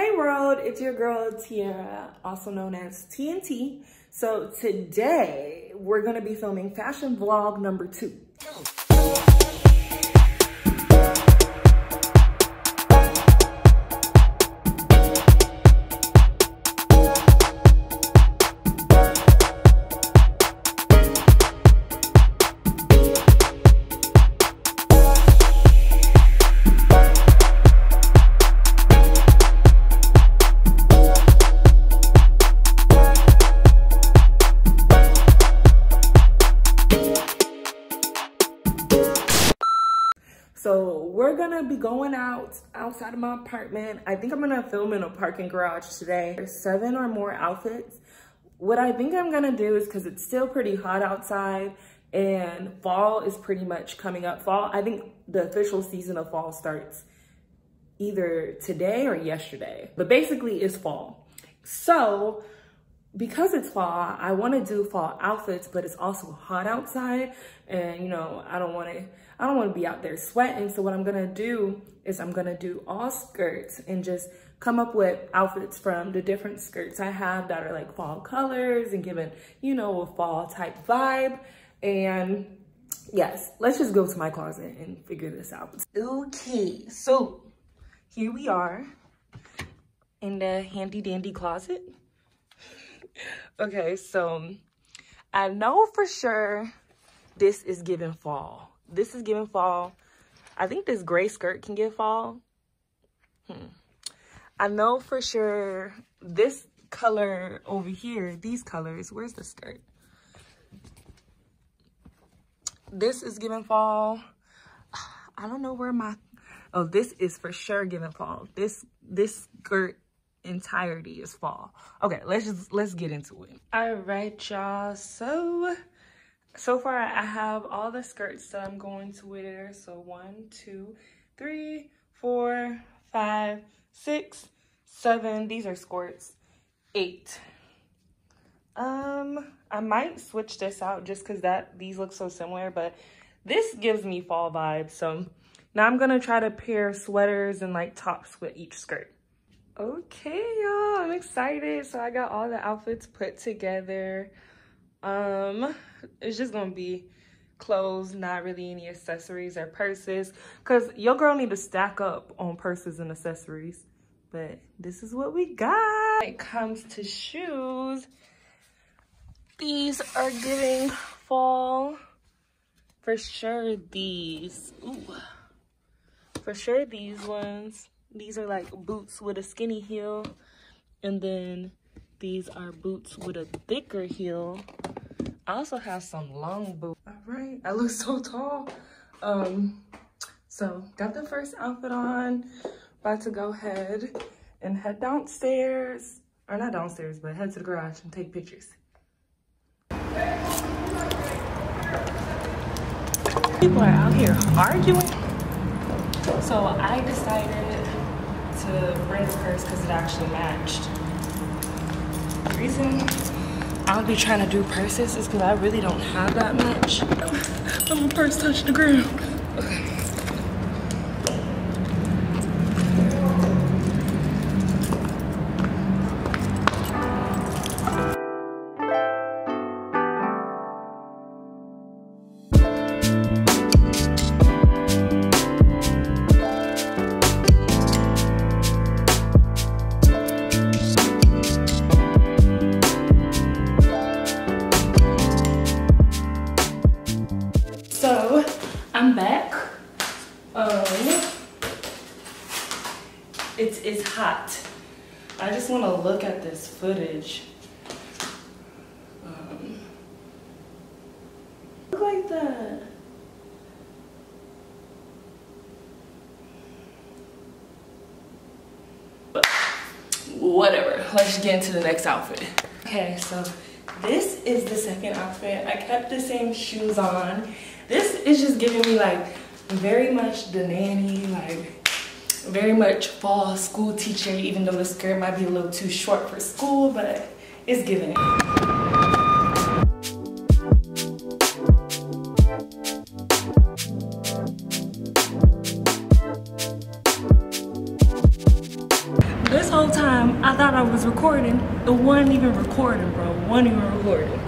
Hey world, it's your girl Tierra, also known as TNT. So today we're gonna be filming fashion vlog number 2. We're gonna be going outside of my apartment. I think I'm gonna film in a parking garage today. There's 7 or more outfits. What I think I'm gonna do is, because it's still pretty hot outside and fall is pretty much coming up. Fall, I think the official season of fall starts either today or yesterday, but basically it's fall. So because it's fall, I wanna do fall outfits, but it's also hot outside and you know, I don't wanna be out there sweating. So what I'm gonna do is I'm gonna do all skirts and just come up with outfits from the different skirts I have that are like fall colors and giving, you know, a fall type vibe. And yes, let's just go to my closet and figure this out. Okay, so here we are in the handy dandy closet. Okay, so I know for sure this is giving fall. This is giving fall. I think this gray skirt can give fall. I know for sure this color over here, these colors, where's the skirt? This is giving fall. I don't know where my, oh, this is for sure giving fall. This skirt entirety is fall. Okay, let's get into it. All right, y'all, so far I have all the skirts that I'm going to wear. So 1, 2, 3, 4, 5, 6, 7, these are skirts, 8. I might switch this out just because these look so similar, but this gives me fall vibes. So now I'm gonna try to pair sweaters and like tops with each skirt. Okay, y'all, I'm excited. So I got all the outfits put together. It's just gonna be clothes, not really any accessories or purses, because your girl need to stack up on purses and accessories. But this is what we got. When it comes to shoes, these are giving fall for sure. These, ooh, for sure, these ones. These are like boots with a skinny heel, and then these are boots with a thicker heel. I also have some long boots. All right, I look so tall. So got the first outfit on. About to go ahead and head downstairs, or not downstairs, but head to the garage and take pictures. People are out here arguing, so I decided to bring the purse because it actually matched. The reason I'll be trying to do purses is because I really don't have that much. Oh, my purse touched the ground. Okay. It's hot. I just want to look at this footage. Look like that. But whatever, let's get into the next outfit. Okay, so this is the second outfit. I kept the same shoes on. This is just giving me like very much the nanny, like very much fall school teacher, even though the skirt might be a little too short for school, but it's giving it. This whole time I thought I was recording. It wasn't even recording, bro. It wasn't even recording.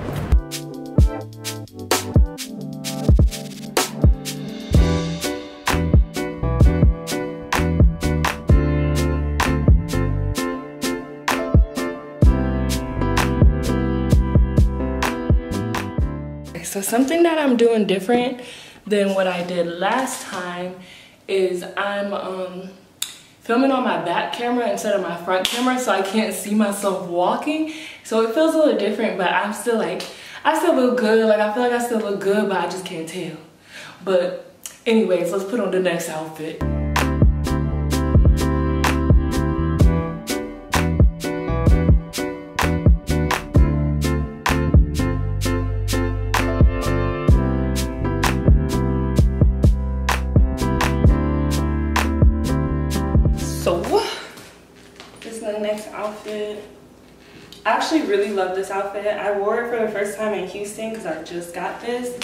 So something that I'm doing different than what I did last time is I'm filming on my back camera instead of my front camera, so I can't see myself walking. So it feels a little different, but I'm still like, I still look good. Like I feel like I still look good, but I just can't tell. But anyways, let's put on the next outfit. I actually really love this outfit. I wore it for the first time in Houston because I just got this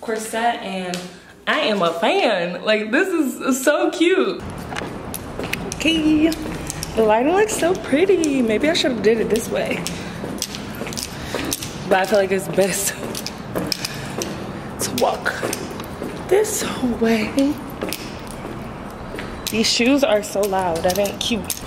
corset and I am a fan. Like, this is so cute. Okay, the lighting looks so pretty. Maybe I should have did it this way, but I feel like it's best to walk this way. These shoes are so loud. That ain't cute.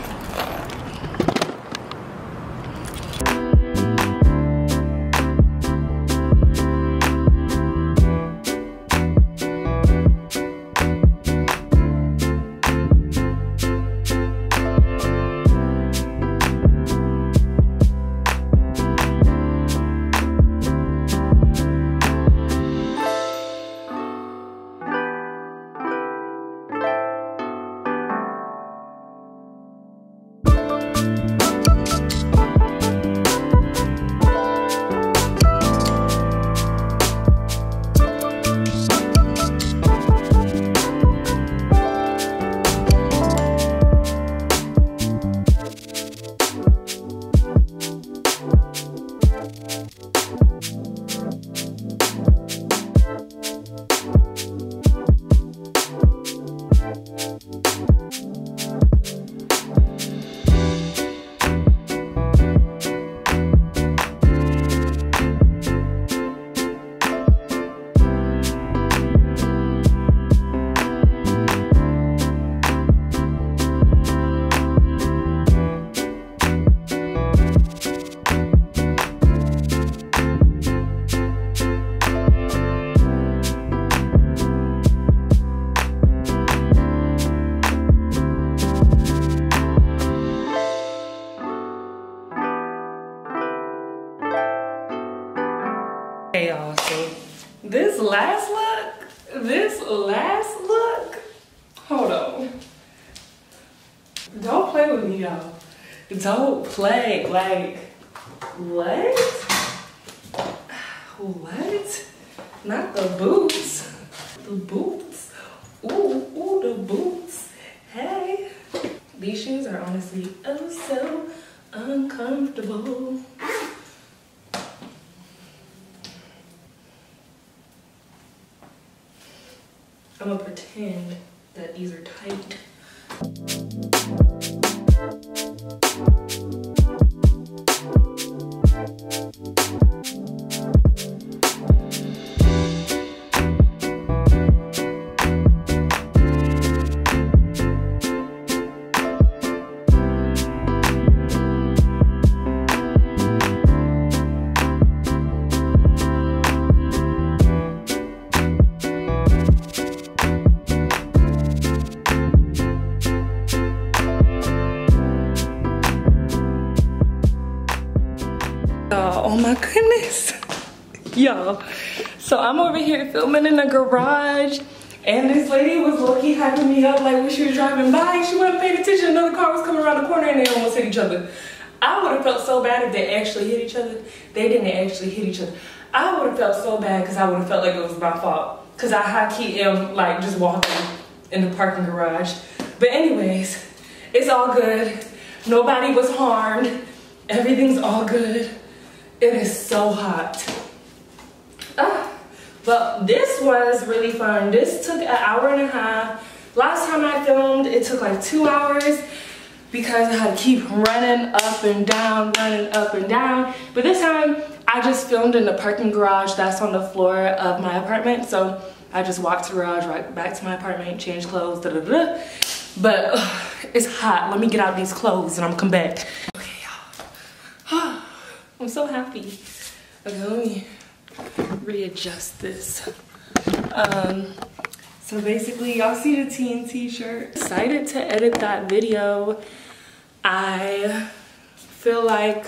Hey y'all, so this last look, hold on. Don't play with me, y'all. Don't play, like, what? What? Not the boots. The boots. Ooh, the boots. Hey. These shoes are honestly oh so uncomfortable. I'm gonna pretend that these are tight. Oh my goodness. Y'all, so I'm over here filming in the garage and this lady was low-key hyping me up, like when she was driving by, she wouldn't pay attention, another car was coming around the corner and they almost hit each other. I would have felt so bad if they actually hit each other. They didn't actually hit each other. I would have felt so bad because I would have felt like it was my fault because I high-key am like just walking in the parking garage. But anyways, it's all good. Nobody was harmed. Everything's all good. It is so hot. But this was really fun. This took 1.5 hours. Last time I filmed, it took like 2 hours. because I had to keep running up and down. But this time, I just filmed in the parking garage that's on the floor of my apartment. So I just walked to the garage, right back to my apartment, changed clothes, da-da-da. But it's hot. Let me get out these clothes and I'm come back. Okay, y'all. I'm so happy. Okay, let me readjust this. So basically, y'all see the TNT shirt. Excited to edit that video. I feel like,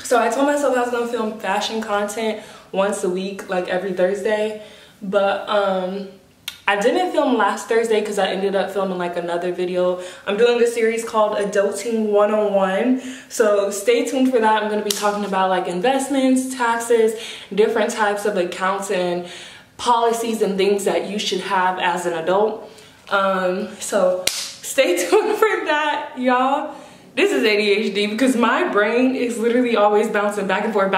so I told myself I was gonna film fashion content once a week, like every Thursday, but I didn't film last Thursday because I ended up filming like another video. I'm doing this series called Adulting 101, so stay tuned for that. I'm gonna be talking about like investments, taxes, different types of accounts and policies and things that you should have as an adult. So stay tuned for that, y'all. This is ADHD because my brain is literally always bouncing back and forth.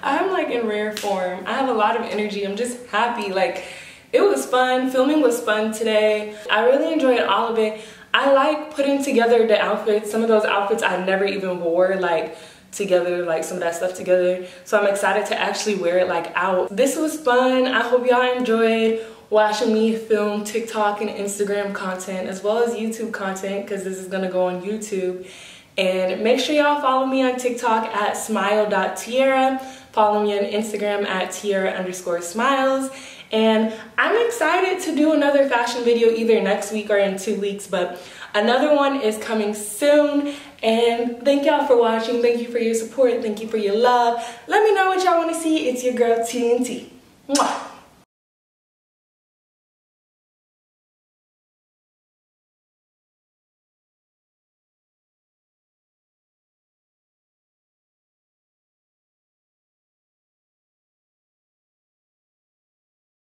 I'm like in rare form. I have a lot of energy. I'm just happy. Like, it was fun. Filming was fun today. I really enjoyed all of it. I like putting together the outfits. Some of those outfits I never even wore like together, like some of that stuff together. So I'm excited to actually wear it like out. This was fun. I hope y'all enjoyed watching me film TikTok and Instagram content as well as YouTube content, because this is gonna go on YouTube. And make sure y'all follow me on TikTok at smile.tierra. Follow me on Instagram at tierra_smiles. And I'm excited to do another fashion video either next week or in 2 weeks, but another one is coming soon. And thank y'all for watching. Thank you for your support. Thank you for your love. Let me know what y'all want to see. It's your girl TNT. Mwah.